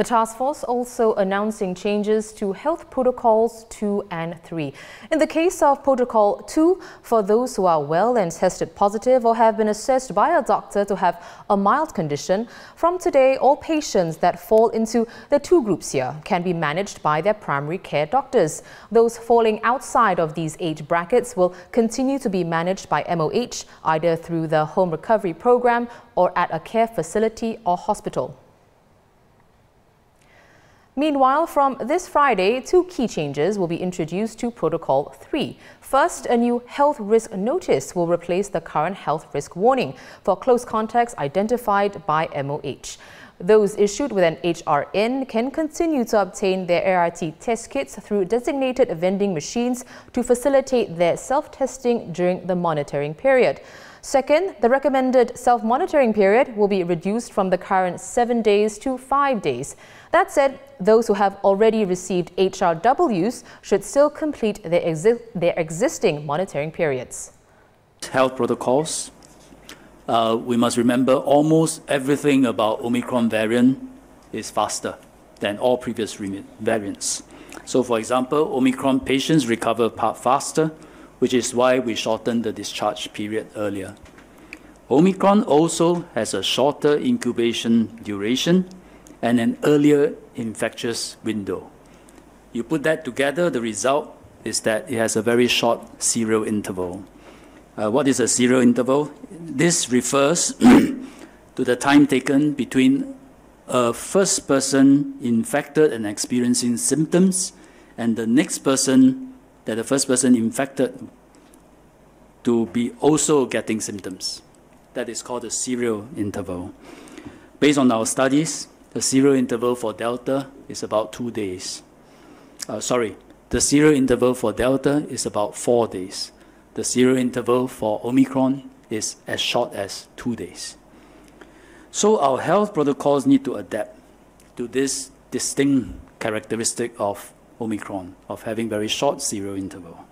The task force also announcing changes to health protocols 2 and 3. In the case of protocol 2, for those who are well and tested positive or have been assessed by a doctor to have a mild condition, from today all patients that fall into the two groups here can be managed by their primary care doctors. Those falling outside of these age brackets will continue to be managed by MOH, either through the home recovery program or at a care facility or hospital. Meanwhile, from this Friday, two key changes will be introduced to Protocol 3. First, a new health risk notice will replace the current health risk warning for close contacts identified by MOH. Those issued with an HRN can continue to obtain their ART test kits through designated vending machines to facilitate their self-testing during the monitoring period. Second, the recommended self-monitoring period will be reduced from the current 7 days to 5 days. That said, those who have already received HRWs should still complete their existing monitoring periods. Health protocols. We must remember almost everything about Omicron variant is faster than all previous variants. So, for example, Omicron patients recover faster, which is why we shortened the discharge period earlier. Omicron also has a shorter incubation duration and an earlier infectious window. You put that together, the result is that it has a very short serial interval. What is a serial interval? This refers to the time taken between a first person infected and experiencing symptoms and the next person that the first person infected to be also getting symptoms. That is called the serial interval. Based on our studies, the serial interval for Delta is about 2 days. The serial interval for Delta is about 4 days. The serial interval for Omicron is as short as 2 days. So our health protocols need to adapt to this distinct characteristic of Omicron, of having very short serial interval.